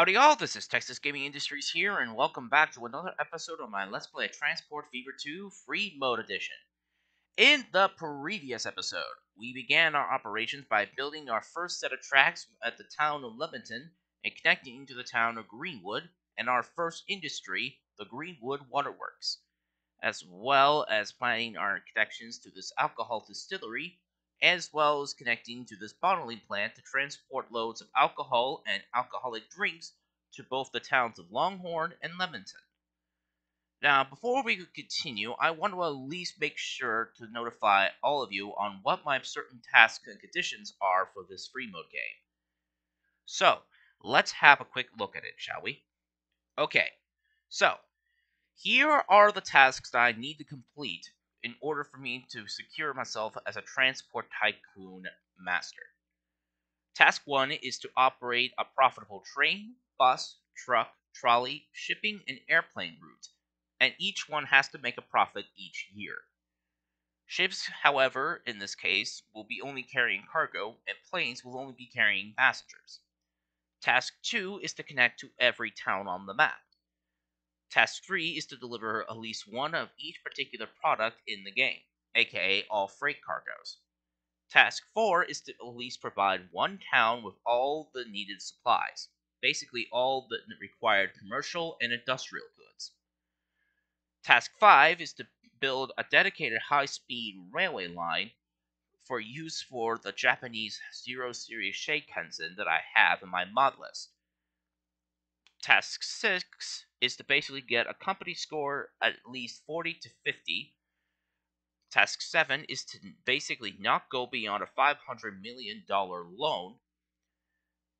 Howdy all, this is Texas Gaming Industries here, and welcome back to another episode of my Let's Play Transport Fever 2 Free Mode Edition. In the previous episode, we began our operations by building our first set of tracks at the town of Lebanon and connecting to the town of Greenwood and our first industry, the Greenwood Waterworks, as well as planning our connections to this alcohol distillery, as well as connecting to this bottling plant to transport loads of alcohol and alcoholic drinks to both the towns of Longhorn and Lebanon. Now, before we continue, I want to at least make sure to notify all of you on what my certain tasks and conditions are for this free mode game. So, let's have a quick look at it, shall we? Okay, so, here are the tasks that I need to complete in order for me to secure myself as a transport tycoon master. Task 1 is to operate a profitable train, bus, truck, trolley, shipping, and airplane route, and each one has to make a profit each year. Ships, however, in this case, will be only carrying cargo, and planes will only be carrying passengers. Task 2 is to connect to every town on the map. Task 3 is to deliver at least one of each particular product in the game, aka all freight cargoes. Task 4 is to at least provide one town with all the needed supplies, basically all the required commercial and industrial goods. Task 5 is to build a dedicated high-speed railway line for use for the Japanese Zero Series Shinkansen that I have in my mod list. Task 6 is to basically get a company score at least 40 to 50. Task 7 is to basically not go beyond a $500 million loan.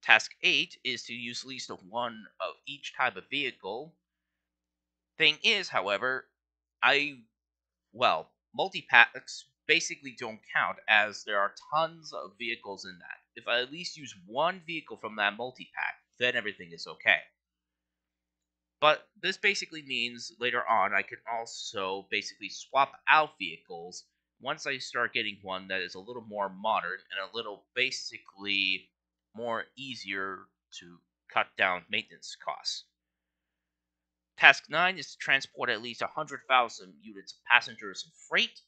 Task 8 is to use at least one of each type of vehicle. Thing is, however, multi-packs basically don't count as there are tons of vehicles in that. If I at least use one vehicle from that multi-pack, then everything is okay. But this basically means later on I can also basically swap out vehicles once I start getting one that is a little more modern and a little basically more easier to cut down maintenance costs. Task 9 is to transport at least 100,000 units of passengers and freight.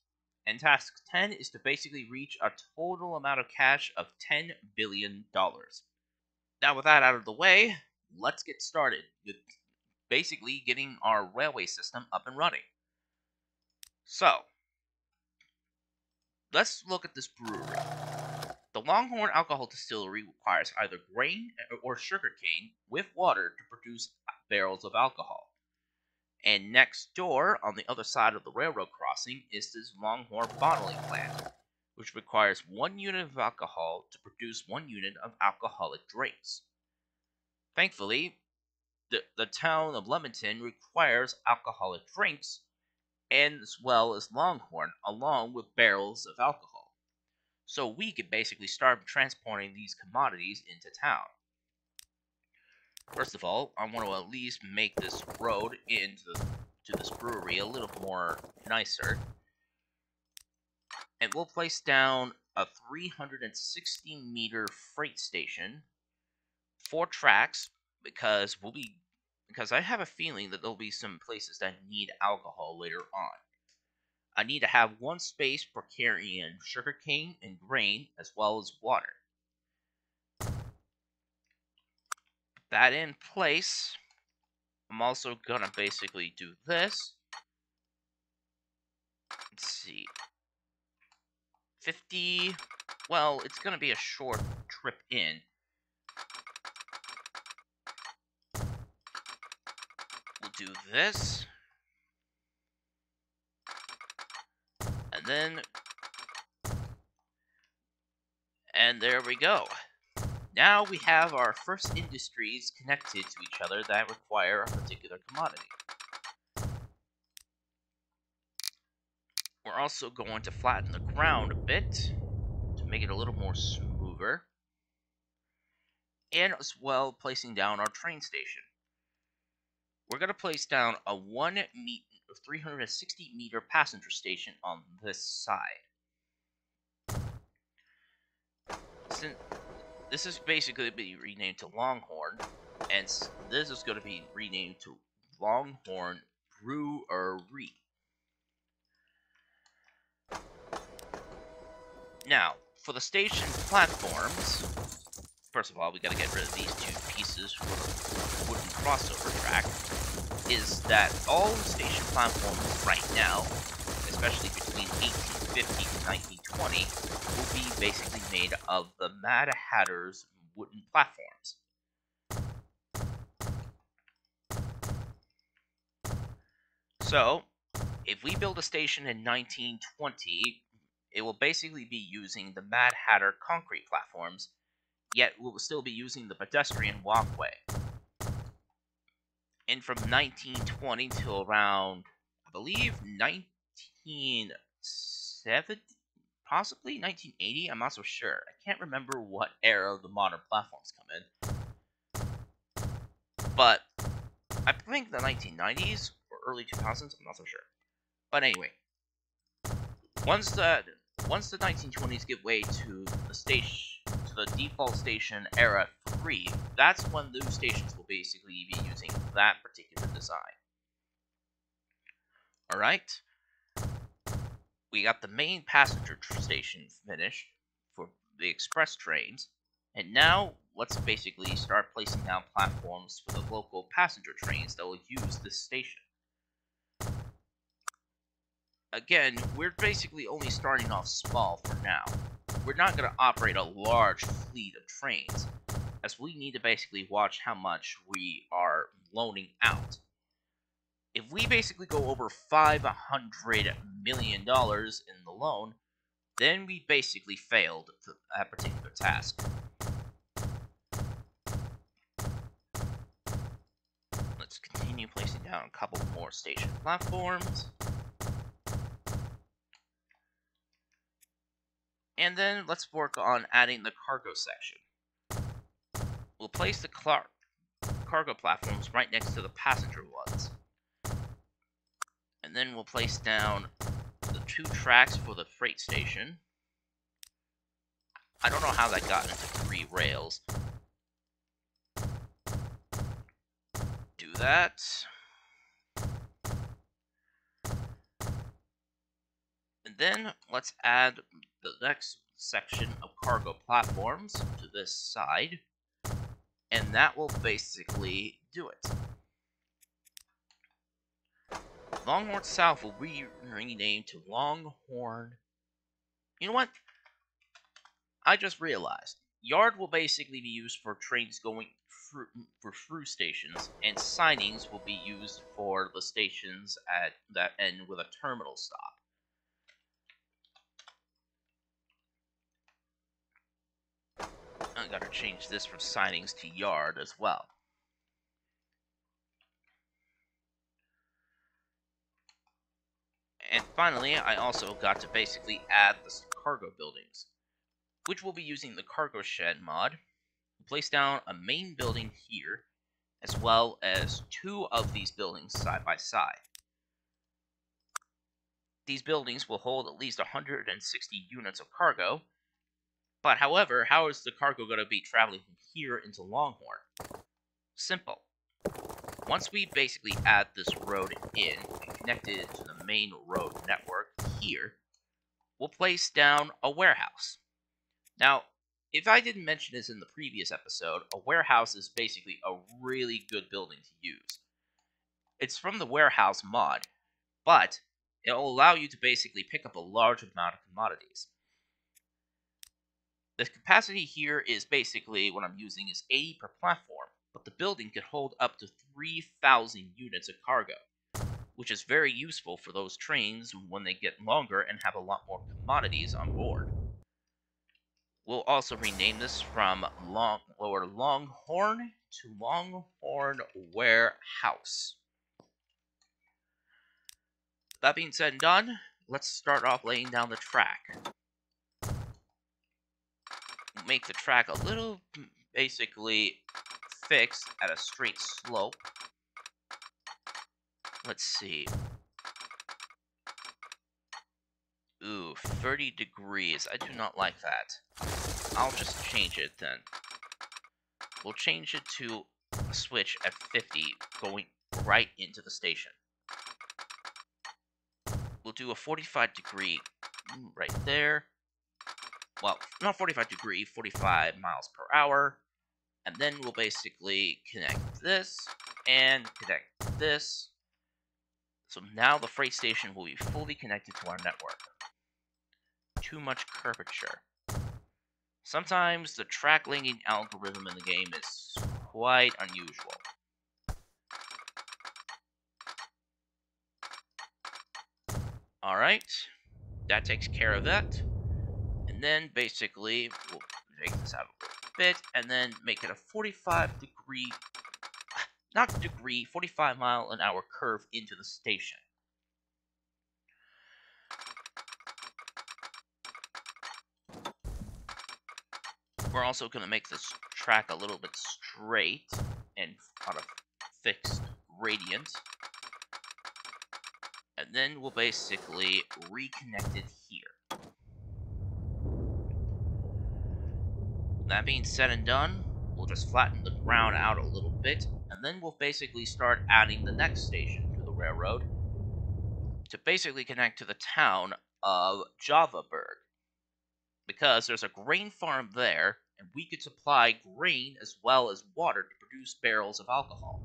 And task 10 is to basically reach a total amount of cash of $10 billion. Now with that out of the way, let's get started with basically getting our railway system up and running. So, let's look at this brewery. The Longhorn Alcohol Distillery requires either grain or sugarcane with water to produce barrels of alcohol. And next door, on the other side of the railroad crossing, is this Longhorn Bottling Plant, which requires 1 unit of alcohol to produce 1 unit of alcoholic drinks. Thankfully, the town of Lebanon requires alcoholic drinks, and as well as Longhorn, along with barrels of alcohol. So we can basically start transporting these commodities into town. First of all, I want to at least make this road to this brewery a little more nicer. And we'll place down a 360-meter freight station, 4 tracks, because I have a feeling that there'll be some places that need alcohol later on. I need to have 1 space for carrying sugarcane and grain, as well as water. Put that in place. I'm also gonna basically do this. Let's see. 50. Well, it's gonna be a short trip in. Do this, and then, and there we go. Now we have our first industries connected to each other that require a particular commodity. We're also going to flatten the ground a bit to make it a little more smoother, and as well placing down our train station. We're going to place down a 360-meter passenger station on this side. Since this is basically be renamed to Longhorn, and this is going to be renamed to Longhorn Brewery. Now, for the station platforms, first of all, we got to get rid of these two pieces for the wooden crossover track, is that all the station platforms right now, especially between 1850 to 1920, will be basically made of the Mad Hatter's wooden platforms. So, if we build a station in 1920, it will basically be using the Mad Hatter concrete platforms, yet we'll still be using the pedestrian walkway. And from 1920 till around, I believe, 1970, possibly 1980, I'm not so sure. I can't remember what era the modern platforms come in. But I think the 1990s or early 2000s, I'm not so sure. But anyway, once the 1920s give way to the station, to the default station era 3, that's when those stations will basically be using that particular design. Alright, we got the main passenger station finished for the express trains, and now let's basically start placing down platforms for the local passenger trains that will use this station. Again, we're basically only starting off small for now. We're not going to operate a large fleet of trains, as we need to basically watch how much we are loaning out. If we basically go over $500 million in the loan, then we basically failed that particular task. Let's continue placing down a couple more station platforms. And then let's work on adding the cargo section. We'll place the cargo platforms right next to the passenger ones. And then we'll place down the two tracks for the freight station. I don't know how that got into three rails. Do that. And then let's add the next section of cargo platforms to this side, and that will basically do it. Longhorn South will be renamed to Longhorn. You know what? I just realized. Yard will basically be used for trains going through stations, and sidings will be used for the stations at that end with a terminal stop. I gotta change this from sidings to yard as well. And finally, I also got to basically add the cargo buildings, which will be using the cargo shed mod. Place down a main building here, as well as two of these buildings side by side. These buildings will hold at least 160 units of cargo. But however, how is the cargo going to be traveling from here into Longhorn? Simple. Once we basically add this road in and connect it to the main road network here, we'll place down a warehouse. Now, if I didn't mention this in the previous episode, a warehouse is basically a really good building to use. It's from the warehouse mod, but it'll allow you to basically pick up a large amount of commodities. The capacity here is basically what I'm using is 80 per platform, but the building could hold up to 3,000 units of cargo, which is very useful for those trains when they get longer and have a lot more commodities on board. We'll also rename this from Lower Longhorn to Longhorn Warehouse. That being said and done, let's start off laying down the track. Make the track a little basically fixed at a straight slope. Let's see. Ooh, 30 degrees. I do not like that. I'll just change it then. We'll change it to a switch at 50 going right into the station. We'll do a 45 degree right there. Well, not 45 degree, 45 miles per hour. And then we'll basically connect this and connect this. So now the freight station will be fully connected to our network. Too much curvature. Sometimes the track linking algorithm in the game is quite unusual. Alright, that takes care of that. And then basically, we'll take this out a little bit and then make it a 45 degree, not degree, 45 mile an hour curve into the station. We're also going to make this track a little bit straight and on a fixed gradient. And then we'll basically reconnect it here. That being said and done, we'll just flatten the ground out a little bit. And then we'll basically start adding the next station to the railroad to basically connect to the town of Javaburg. Because there's a grain farm there, and we could supply grain as well as water to produce barrels of alcohol.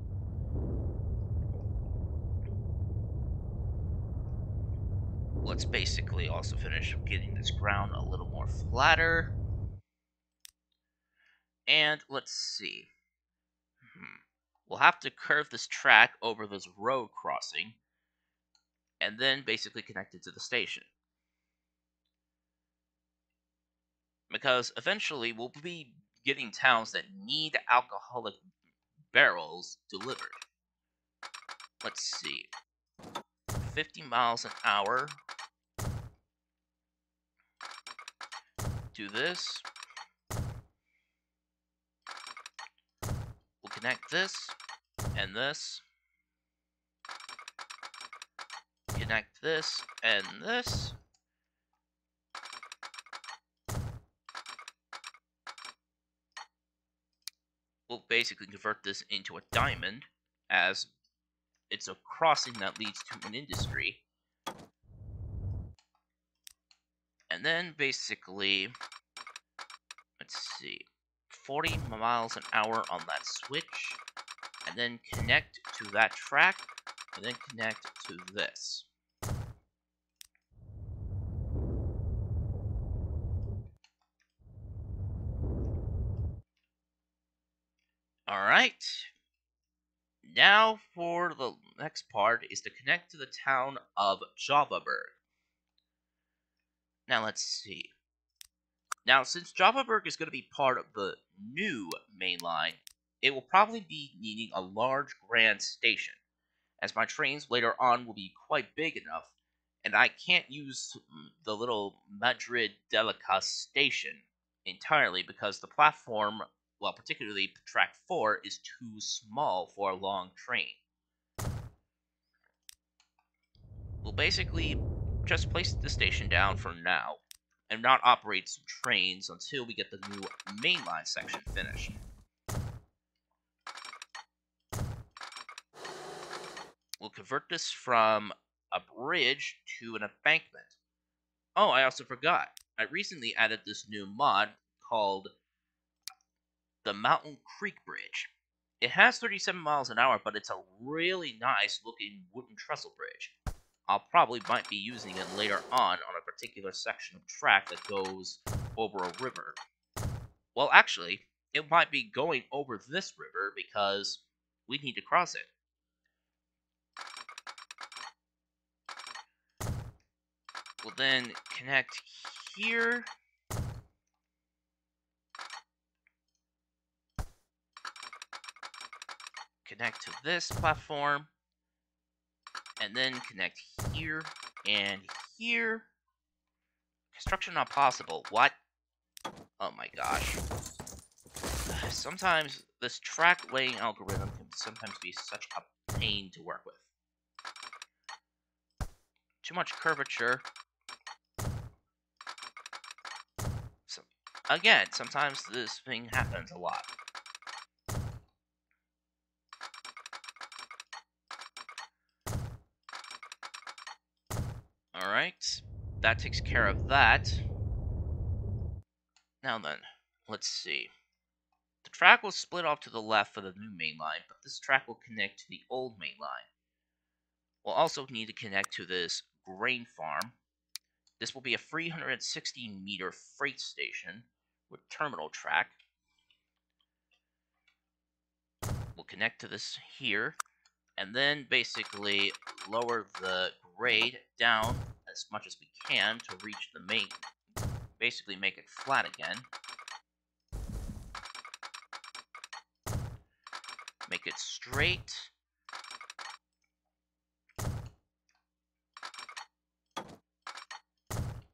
Let's basically also finish getting this ground a little more flatter. And let's see. We'll have to curve this track over this road crossing, and then basically connect it to the station. Because eventually we'll be getting towns that need alcoholic barrels delivered. Let's see. 50 miles an hour. Do this. We'll connect this and this. Connect this and this. We'll basically convert this into a diamond, as it's a crossing that leads to an industry. And then basically, let's see, 40 miles an hour on that switch, and then connect to that track, and then connect to this. Alright, now for the next part is to connect to the town of Javaburg. Now let's see. Now since Javaburg is going to be part of the new main line, it will probably be needing a large grand station, as my trains later on will be quite big enough, and I can't use the little Madrid Delicas station entirely because the platform, well, particularly track 4, is too small for a long train. We'll basically just place the station down for now, and not operate some trains until we get the new mainline section finished. We'll convert this from a bridge to an embankment. Oh, I also forgot. I recently added this new mod called the Mountain Creek Bridge. It has 37 miles an hour, but it's a really nice looking wooden trestle bridge. I'll probably might be using it later on a particular section of track that goes over a river. Well, actually, it might be going over this river because we need to cross it. We'll then connect here. Connect to this platform, and then connect here and here. Construction not possible. What? Oh my gosh. Sometimes this track laying algorithm can sometimes be such a pain to work with. Too much curvature. So, again, sometimes this thing happens a lot. Alright, that takes care of that. Now then, let's see. The track will split off to the left for the new main line, but this track will connect to the old main line. We'll also need to connect to this grain farm. This will be a 360-meter freight station with terminal track. We'll connect to this here, and then basically lower the grade down as much as we can to reach the main. Basically make it flat again. Make it straight.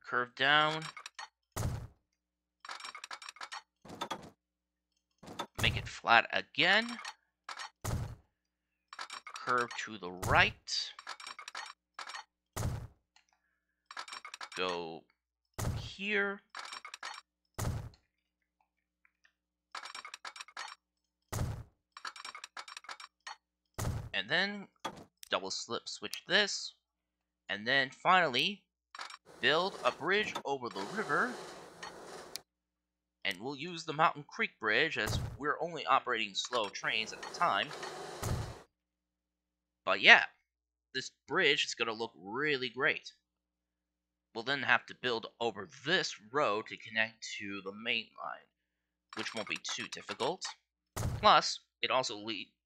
Curve down. Make it flat again. Curve to the right. Go here. And then double slip switch this. And then finally build a bridge over the river. And we'll use the Mountain Creek Bridge as we're only operating slow trains at the time. But yeah, this bridge is going to look really great. We'll then have to build over this road to connect to the main line, which won't be too difficult. Plus, it also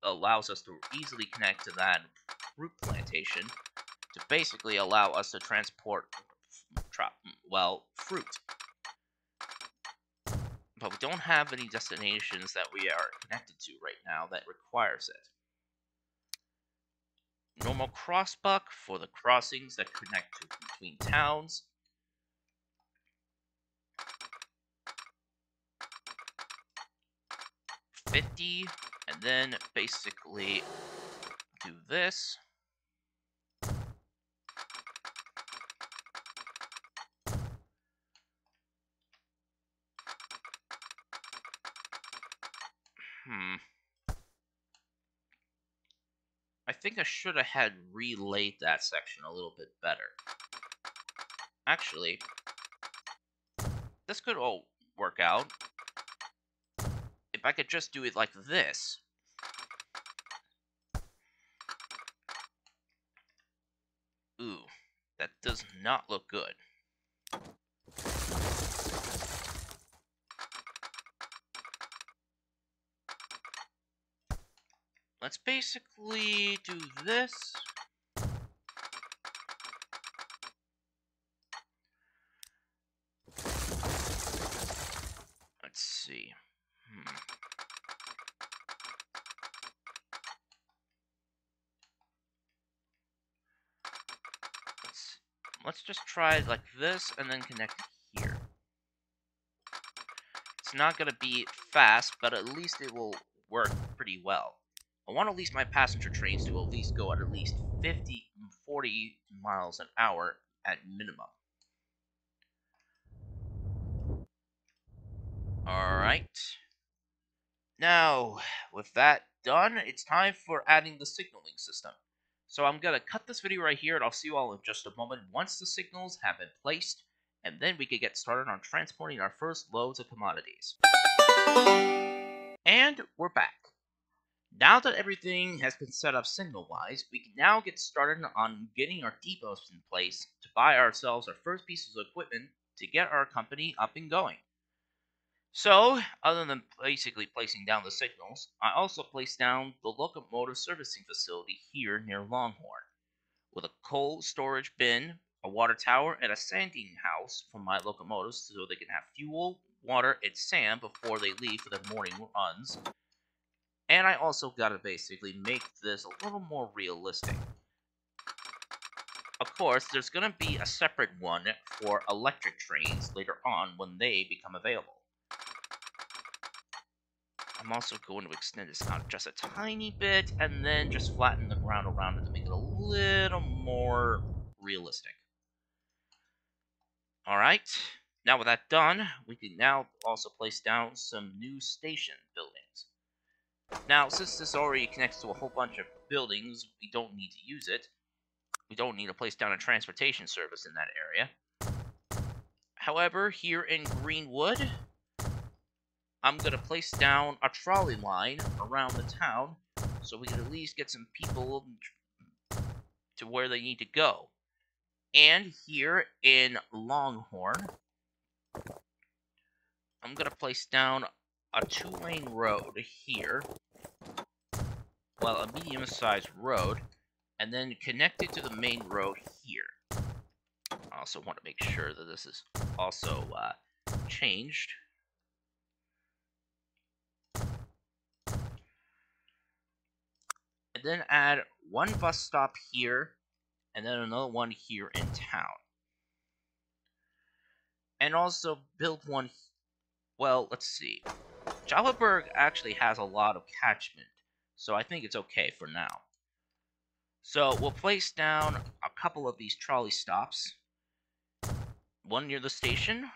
allows us to easily connect to that fruit plantation to basically allow us to transport, well, fruit. But we don't have any destinations that we are connected to right now that requires it. Normal crossbuck for the crossings that connect to between towns. And then basically do this. I think I should have had relayed that section a little bit better. Actually, this could all work out. If I could just do it like this. Ooh, that does not look good. Let's basically do this. Let's see. Let's just try it like this and then connect here. It's not going to be fast, but at least it will work pretty well. I want at least my passenger trains to at least go at least 40 miles an hour at minimum. Alright. Now, with that done, it's time for adding the signaling system. So I'm going to cut this video right here, and I'll see you all in just a moment once the signals have been placed, and then we can get started on transporting our first loads of commodities. And we're back. Now that everything has been set up signal-wise, we can now get started on getting our depots in place to buy ourselves our first pieces of equipment to get our company up and going. So, other than basically placing down the signals, I also placed down the locomotive servicing facility here near Longhorn, with a coal storage bin, a water tower, and a sanding house for my locomotives so they can have fuel, water, and sand before they leave for their morning runs. And I also gotta basically make this a little more realistic. Of course, there's gonna be a separate one for electric trains later on when they become available. I'm also going to extend this out just a tiny bit, and then just flatten the ground around it to make it a little more realistic. Alright, now with that done, we can now also place down some new station buildings. Now, since this already connects to a whole bunch of buildings, we don't need to use it. We don't need a place down a transportation service in that area. However, here in Greenwood, I'm going to place down a trolley line around the town so we can at least get some people to where they need to go. And here in Longhorn, I'm going to place down a two-lane road here. Well, a medium-sized road, and then connect it to the main road here. I also want to make sure that this is also changed. And then add one bus stop here, and then another one here in town. And also build one, well, let's see. Johannesburg actually has a lot of catchment, so I think it's okay for now. So we'll place down a couple of these trolley stops. One near the station,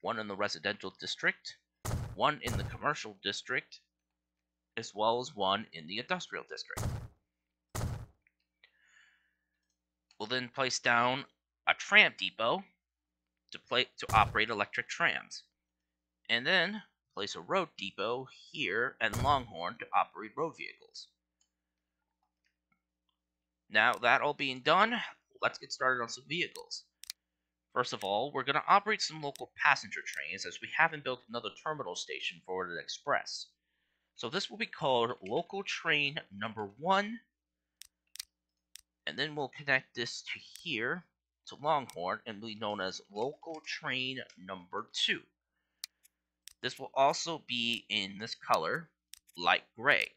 one in the residential district, one in the commercial district, as well as one in the industrial district. We'll then place down a tram depot to operate electric trams. And then place a road depot here and Longhorn to operate road vehicles. Now that all being done, let's get started on some vehicles. First of all, we're going to operate some local passenger trains as we haven't built another terminal station for an express. So this will be called Local Train Number 1. And then we'll connect this to here, to Longhorn, and be known as Local Train Number 2. This will also be in this color, light gray.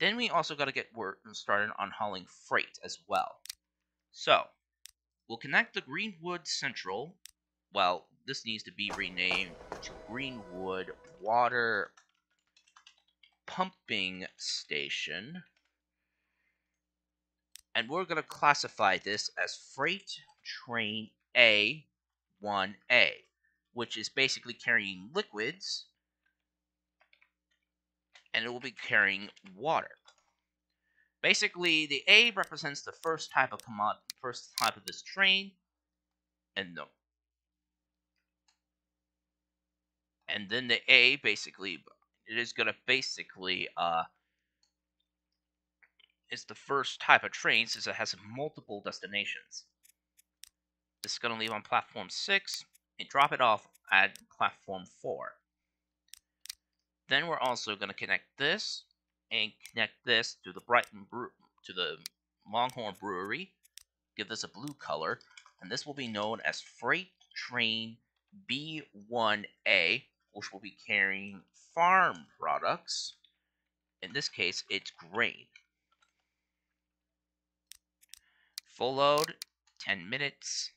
Then we also got to get work started on hauling freight as well. So, we'll connect the Greenwood Central. Well, this needs to be renamed to Greenwood Water Pumping Station. And we're going to classify this as Freight Train A1A, which is basically carrying liquids, and it will be carrying water. Basically, the A represents the first type of commodity, first type of this train, and then the A basically it's the first type of train since it has multiple destinations. This is going to leave on platform 6 and drop it off at platform 4. Then we're also going to connect this and connect this to the Longhorn Brewery. Give this a blue color, and this will be known as Freight Train B1A, which will be carrying farm products. In this case, it's grain. Full load, 10 minutes.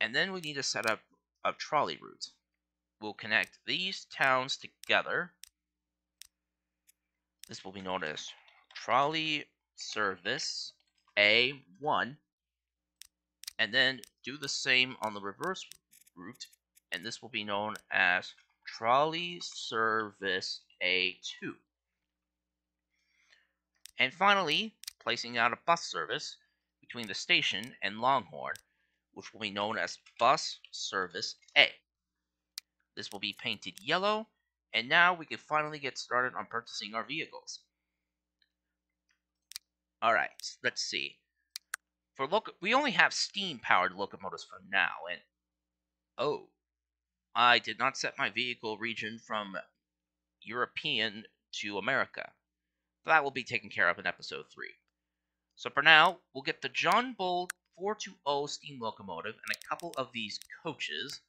And then we need to set up a trolley route. We'll connect these towns together. This will be known as Trolley Service A1. And then do the same on the reverse route. And this will be known as Trolley Service A2. And finally, placing out a bus service between the station and Longhorn, which will be known as Bus Service A. This will be painted yellow, and now we can finally get started on purchasing our vehicles. Alright, let's see. We only have steam-powered locomotives for now, and... oh, I did not set my vehicle region from European to America. That will be taken care of in episode 3. So for now, we'll get the John Bull 420 steam locomotive and a couple of these coaches,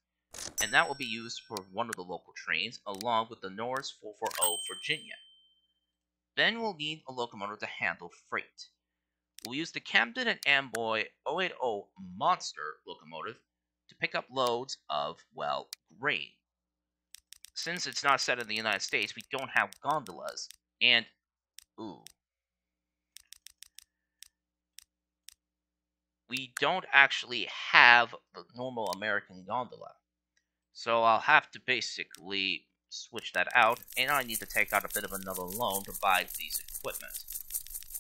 and that will be used for one of the local trains, along with the Norris 440 Virginia. Then we'll need a locomotive to handle freight. We'll use the Camden and Amboy 080 monster locomotive to pick up loads of, well, grain. Since it's not set in the United States, we don't have gondolas, and, ooh. We don't actually have the normal American gondola. So I'll have to basically switch that out, and I need to take out a bit of another loan to buy these equipment.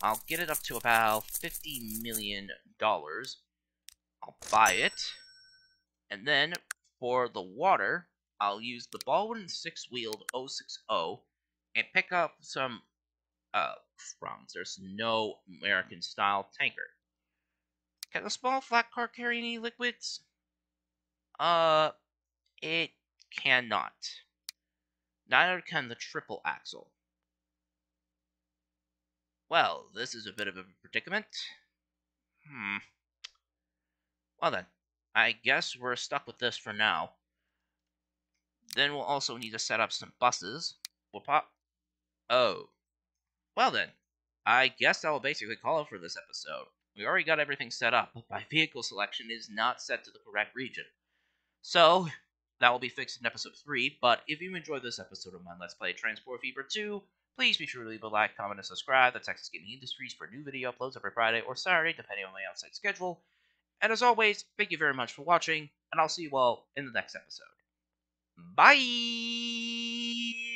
I'll get it up to about $50 million. I'll buy it. And then for the water, I'll use the Baldwin 6-wheeled 060 and pick up some Franz. There's no American-style tanker. Can a small flat car carry any liquids? It cannot. Neither can the triple axle. Well, this is a bit of a predicament. Well then, I guess we're stuck with this for now. Then we'll also need to set up some buses. We'll pop... Oh. Well then, I guess that will basically call it for this episode. We already got everything set up, but my vehicle selection is not set to the correct region. So, that will be fixed in episode 3, but if you enjoyed this episode of my Let's Play Transport Fever 2, please be sure to leave a like, comment, and subscribe to Texas Gaming Industries for new video uploads every Friday or Saturday, depending on my outside schedule. And as always, thank you very much for watching, and I'll see you all in the next episode. Bye!